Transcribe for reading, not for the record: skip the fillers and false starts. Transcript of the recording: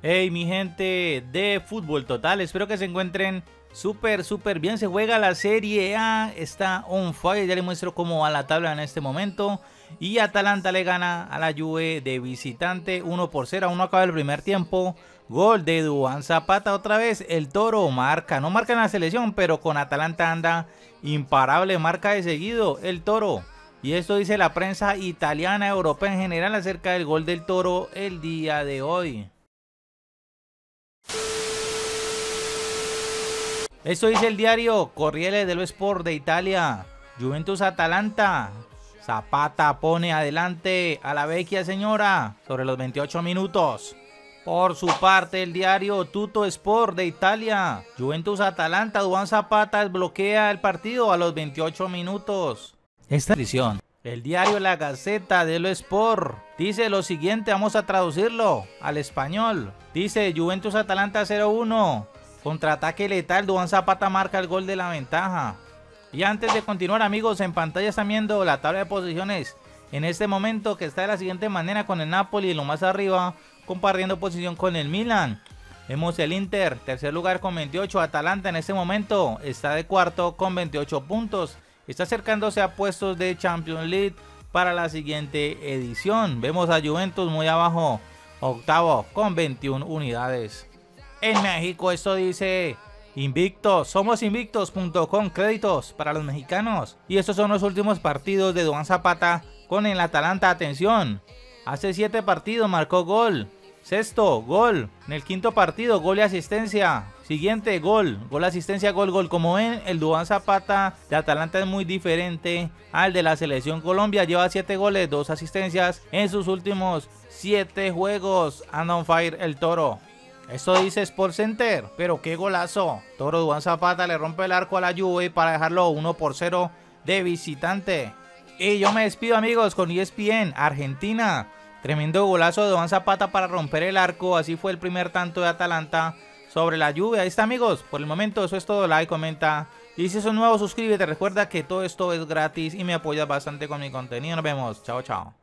Hey mi gente de Fútbol Total, espero que se encuentren súper bien. Se juega la Serie A, está on fire, ya les muestro cómo va la tabla en este momento. Y Atalanta le gana a la Juve de visitante 1-0, aún no acaba el primer tiempo. Gol de Duván Zapata otra vez, el Toro marca, no marca en la selección, pero con Atalanta anda imparable, marca de seguido el Toro. Y esto dice la prensa italiana, europea en general acerca del gol del Toro el día de hoy. Esto dice el diario Corriere dello Sport de Italia. Juventus Atalanta. Zapata pone adelante a la vecchia señora sobre los 28 minutos. Por su parte, el diario Tuttosport de Italia. Juventus Atalanta. Duván Zapata desbloquea el partido a los 28 minutos. Esta edición. El diario La Gazzetta dello Sport dice lo siguiente, vamos a traducirlo al español. Dice Juventus Atalanta 0-1. Contraataque letal, Duván Zapata marca el gol de la ventaja. Y antes de continuar, amigos, en pantalla están viendo la tabla de posiciones en este momento, que está de la siguiente manera, con el Napoli en lo más arriba, compartiendo posición con el Milan. Vemos el Inter, tercer lugar con 28, Atalanta en este momento está de cuarto con 28 puntos. Está acercándose a puestos de Champions League para la siguiente edición. Vemos a Juventus muy abajo, octavo con 21 unidades. En México esto dice invictos, somos invictos.com, créditos para los mexicanos. Y estos son los últimos partidos de Duván Zapata con el Atalanta, atención. Hace 7 partidos marcó gol, sexto gol, en el quinto partido gol y asistencia, siguiente gol, gol, asistencia, gol, gol. Como ven, el Duván Zapata de Atalanta es muy diferente al de la selección Colombia, lleva 7 goles, 2 asistencias en sus últimos 7 juegos, and on fire el Toro. Esto dice Sports Center, pero qué golazo. Toro Duván Zapata le rompe el arco a la Juve para dejarlo 1-0 de visitante. Y yo me despido, amigos, con ESPN Argentina. Tremendo golazo de Duván Zapata para romper el arco, así fue el primer tanto de Atalanta sobre la Juve. Ahí está, amigos, por el momento eso es todo, like, comenta. Y si sos nuevo, suscríbete, recuerda que todo esto es gratis y me apoyas bastante con mi contenido. Nos vemos, chao, chao.